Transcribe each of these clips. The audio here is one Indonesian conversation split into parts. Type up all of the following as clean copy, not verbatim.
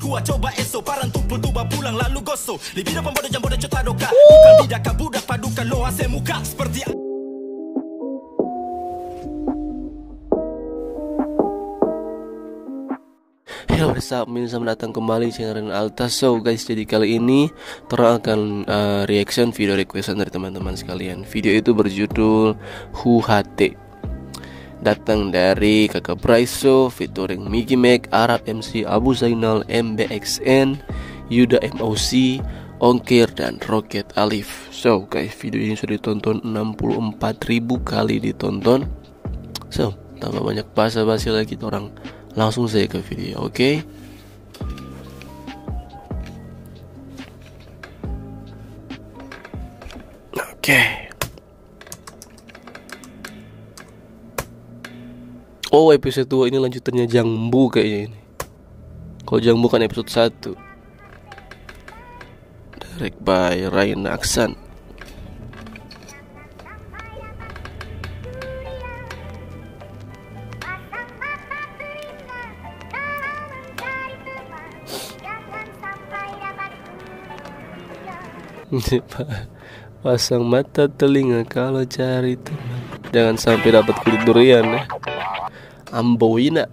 Gua coba esok, parang tumpul tuba pulang lalu gosok. Lebih depan bodoh jam bodoh cota doka. Bukan tidak kabudak paduka lo hasil muka seperti. Halo, selamat datang kembali di channel Alta. So guys, jadi kali ini Tora akan reaction video requestan dari teman-teman sekalian. Video itu berjudul HUHATE, datang dari Kakak Braiso featuring Miggy Mack, Arab MC Abu Zainal, MBXN, Yudha MOC, Ongker, dan Rocket Alif. So guys, video ini sudah ditonton 64.000 kali ditonton. So tambah banyak basa-basi lagi orang, langsung saya ke video, oke? Oke. Oh, episode 2 ini lanjutannya JANGBU kayaknya ini. Kalau JANGBU kan episode 1. Direct by Ryan Aksan. Pasang mata telinga kalau cari teman, jangan sampai dapat kulit durian ya. Amboina.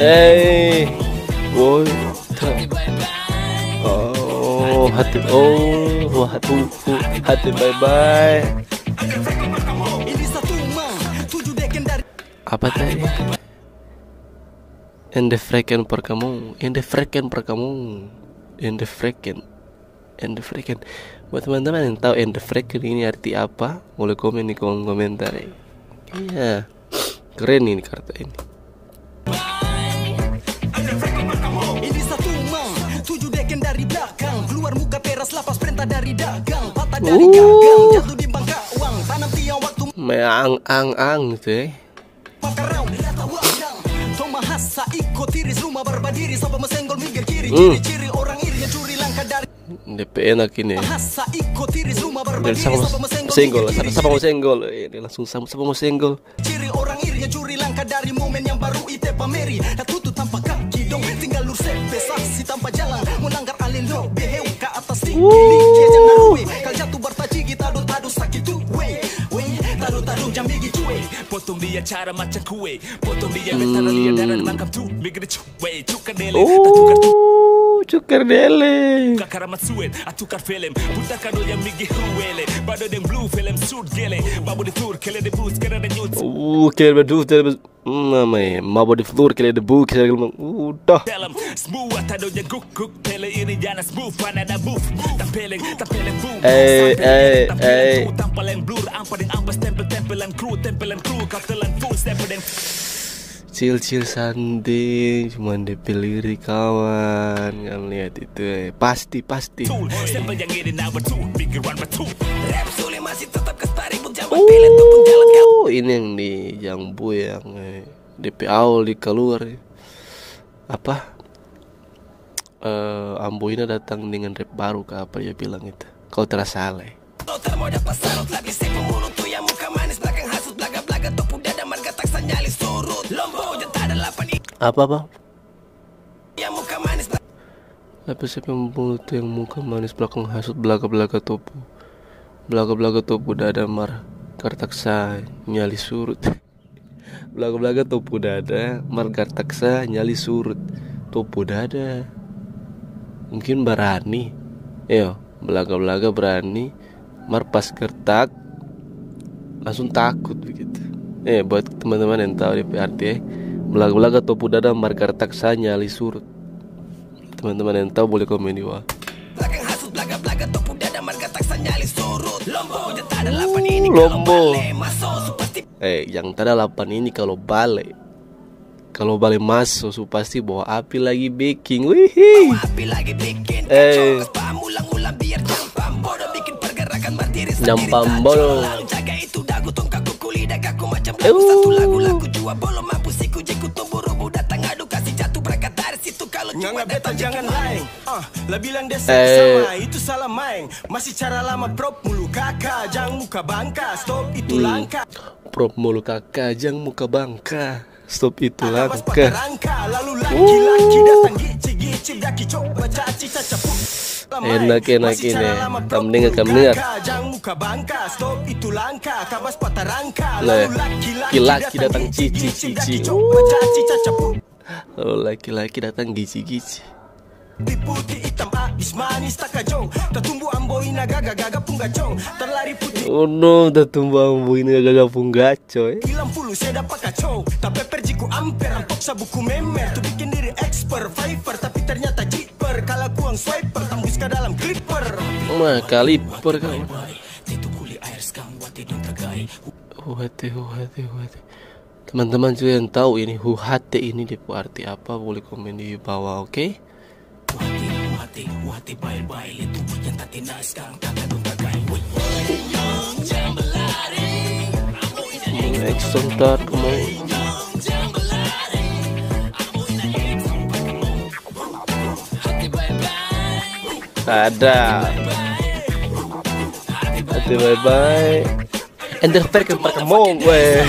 Hey, boy. Oh, hati, oh. Hati bye bye. Apa tadi? In the freaking per kamu. Buat teman-teman yang tahu in the freaking ini arti apa, boleh komen di kolom komentar. Iya, keren ini kartu ini. Dari dagang, patah dari gagang, jatuh di bangka uang, tanam tiang waktu meang-ang-ang gitu. Pakarau, lata wajang, tomahasa ikut tiris rumah berbadiri, sampai mesenggol minggir kiri, ciri-ciri orang iri yang curi langkah dari DP enak ini. Tomahasa ikut tiris rumah berbadiri, sampai mesenggol minggir kiri, sampai mesenggol, ini langsung sampai mesenggol. Ciri orang iri yang curi langkah dari momen yang baru ite pameri, dan tutup tanpa kaki dong, tinggal lur sepe saksi tanpa jalan, melanggar alin lo beheu ke atas tinggi. Potong dia cara macam kue, potong dia bersama dia dan tangkap tu, mikir cukai, cukar dele, cukar dele. Kakara matsuet, atukar film, buta kado yang migi huele, bado deng blue film suit gele, babu di tour kele de bus kele de nyut. Kele berdua terus, namai, babu di tour kele de bus kele de udah. Dalam semua tado yang guguk, pele ini jangan smooth, panada move, tampeleng, tampeleng boom. Tampeleng blur, amparin ampas tempelan crew, tempelan crew. Cil-cil sanding, cuman DP lirik kawan. Gak melihat itu, pasti. Ini yang di JANGBU yang DP awal di keluar. Apa? Amboina datang dengan rap baru ke apa dia bilang itu. Kau terasa alay. Apa? Lapis pembunuh tuh yang muka manis belakang hasut belaka-belaka topu dada mar kartaksa nyali surut. Belaka-belaka topu dada mar kartaksa nyali surut. Topu dada mungkin berani. Yo, belaka-belaka berani mar pas kertak langsung takut begitu. Buat teman-teman yang tahu DPRT belak-belak atau pudada margar taksa nyali surut. Teman-teman yang tahu boleh komen di bawah. Lombo. Yang tanda 8 ini kalau balik masuk su pasti bawa api lagi baking. Wih. Nyampam bol. Nggak beta jangan lain. Lah bilang dia sama itu salah main. Masih cara lama prop mulu kakak, jangan muka bangka, stop itu langka. Prop mulu kakak, jangan muka bangka, stop itu langka. Lalu laki-laki datang gici-gici daki coba caci cacapuk. Enak-enak ini, kamu dengar, kamu dengar. Nah, laki-laki datang cici-cici. Lalu laki-laki datang gici-gici. Oh no, tertumbuh amboy ini gaga punggacoy. Nah, kaliper kan. Huhate. Teman-teman juga yang tahu ini huhate ini depo arti apa, boleh komen di bawah, oke? Okay? Ada hati bye-bye enderfair ke perkemong weh.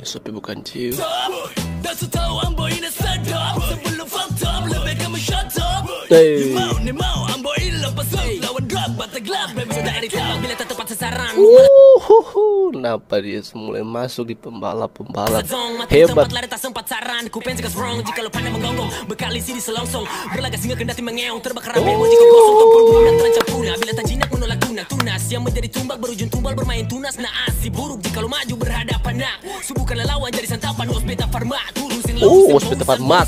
Sopi bukan jiwa. Kenapa dia mulai masuk di pembalap-pembalap hebat? Yang menjadi tumbak berujung tumbal bermain tunas naas. Si buruk jika lo maju berhadapan nak. Subuhkanlah lawan jadi santapan hospita farma. Turusin lo hospita farma.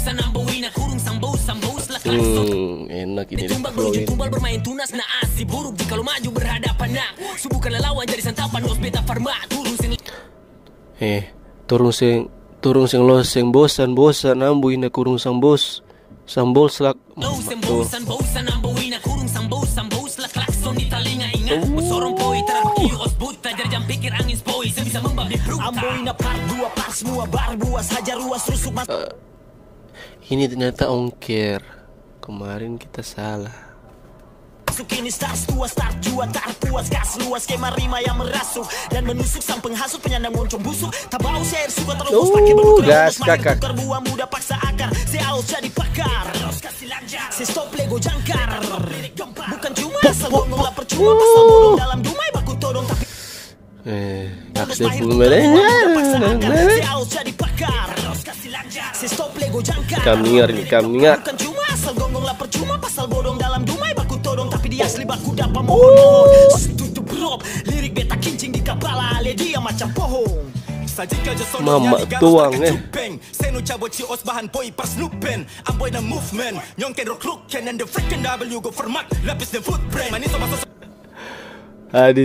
Enak ini. Tumbak berujung tumbal bermain tunas naas. Si buruk jika lo maju berhadapan nak. Subuhkanlah lawan jadi santapan hospita farma. Turusin. Turun sing lo sing bosan ambuin kurung sang bos. Sambol selak. Ini ternyata Ongker. Kemarin kita salah. Kini stars tua, start jua, tak puas, gas luas, skema rima yang merasuk dan menusuk sang penghasut penyandang moncong busuk. Tabau share suka terobos pakai bentuk gas kakak. Buah muda paksa akar, saya aus jadi pakar. Si stop lego jangkar. Bukan cuma sebelum lapar cuma pas sebelum dalam dumai baku todong tapi. Aksi kami hari kami ngat. Bukan cuma asal gonggong lapar cuma pasal bodong dalam dumai baku todong tapi dia asli baku dapat mohon. Tutup rob lirik beta kincing di kepala le dia macam pohon. Mama tuang di sini. And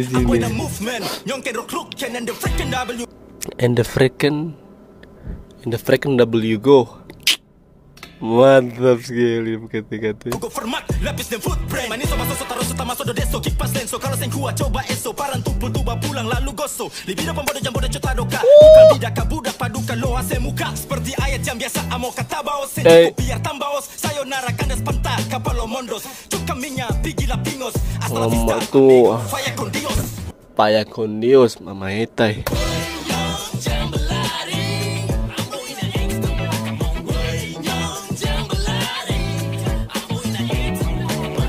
the freaking W go. Mantap sekali kata-kata. Mama tuh payah kondios mama etai.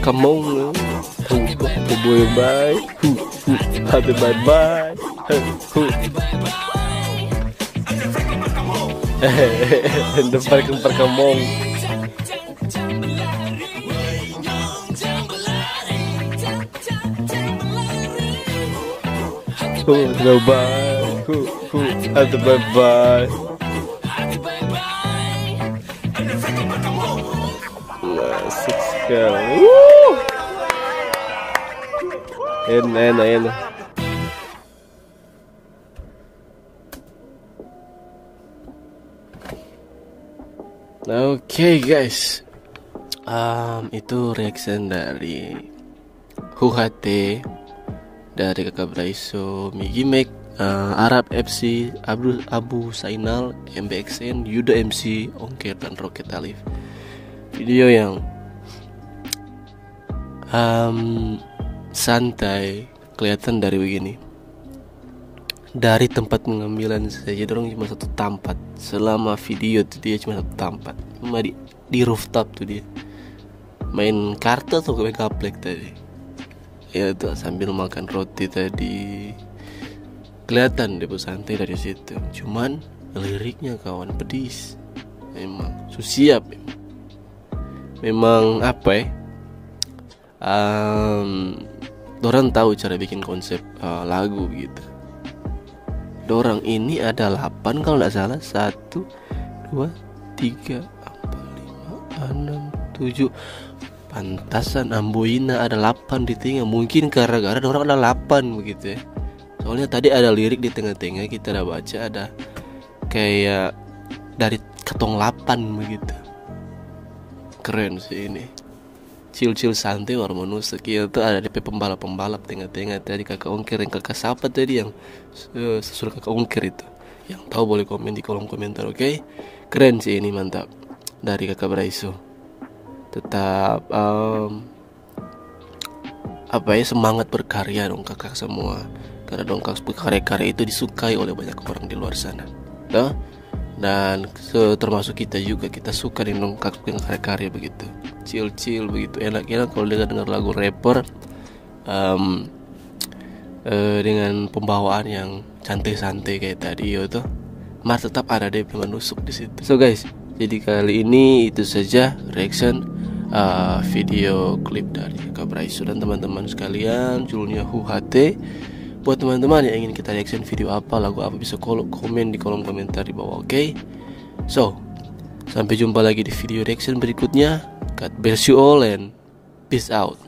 Kamu bye bye depan kempar kamong. Bye bye. Asik sekali. Enak. Oke guys, itu reaction dari HUHATE, dari kakak Braiso, Miggy Mack, Arab MC Abu Zainal, MBXN, Yudha MC, Ongker, dan Rocket Alif. Video yang santai kelihatan dari begini. Dari tempat pengambilan saja dorong cuma satu tempat. Selama video tuh dia cuma satu tempat, cuma di rooftop tuh dia main kartu atau main gaplek tadi. Ya tuh sambil makan roti tadi, kelihatan dia santai dari situ. Cuman liriknya kawan pedis, memang susiap, memang apa ya? Dorang tahu cara bikin konsep lagu gitu. Dorang ini ada 8 kalau tidak salah, 1, 2, 3, 4, 5, 6, 7. Pantasan Amboina ada 8 di tengah. Mungkin gara-gara dorang ada 8 begitu ya. Soalnya tadi ada lirik di tengah-tengah, kita udah baca ada kayak dari ketong 8 begitu. Keren sih ini. Cil-cil santai war manusia itu ada DP pembalap-pembalap tengah-tengah tadi. Kakak Ongker yang kakak siapa tadi yang susul kakak Ongker itu, yang tahu boleh komen di kolom komentar. Oke, keren sih ini, mantap dari kakak Braiso. Tetap semangat berkarya dong kakak semua, karena dongkak berkarya-karya itu disukai oleh banyak orang di luar sana. Nah, dan termasuk kita juga, kita suka dengan karya-karya begitu, chill-chill begitu, enak-enak kalau dengar lagu rapper dengan pembawaan yang santai-santai kayak tadi itu, mas tetap ada deh menusuk di situ. So guys, jadi kali ini itu saja reaction video klip dari Kakak Braiso dan teman-teman sekalian, judulnya HUHATE. Buat teman-teman yang ingin kita reaction video apa, lagu apa, bisa komen di kolom komentar di bawah. Oke. So, sampai jumpa lagi di video reaction berikutnya. God bless you all and peace out.